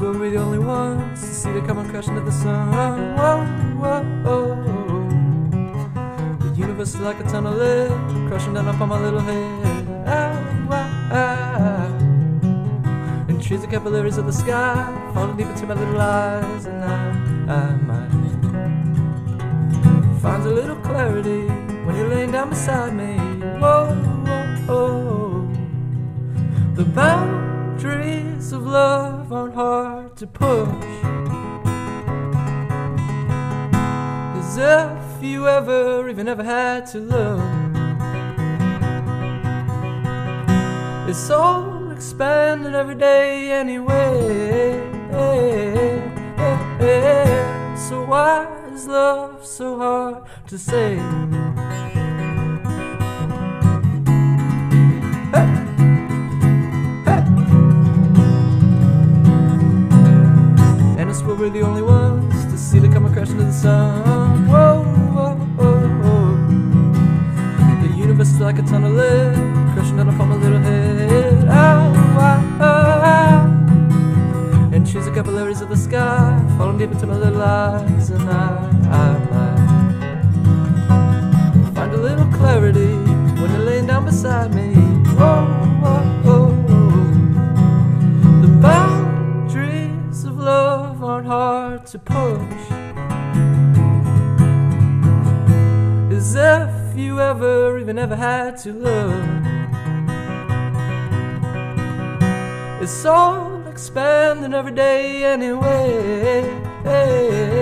We'll be the only ones to see the common crash into the sun. Whoa. The universe is like a tunnel lid, crashing down upon my little head. And trees are capillaries of the sky, falling deep into my little eyes. And I might find a little clarity when you're laying down beside me. Whoa. The boundaries of love aren't hard to push, 'cause if you ever even ever had to look, it's all expanding every day anyway. So why is love so hard to say? We're the only ones to see the comet crash into the sun. Whoa. The universe is like a tunnel lid, crashing down upon my little head. And trees are capillaries of the sky, falling deep into my little eyes. And I might find a little clarity when you're laying down beside me. Hard to push, as if you ever even ever had to look. It's all expanding every day anyway.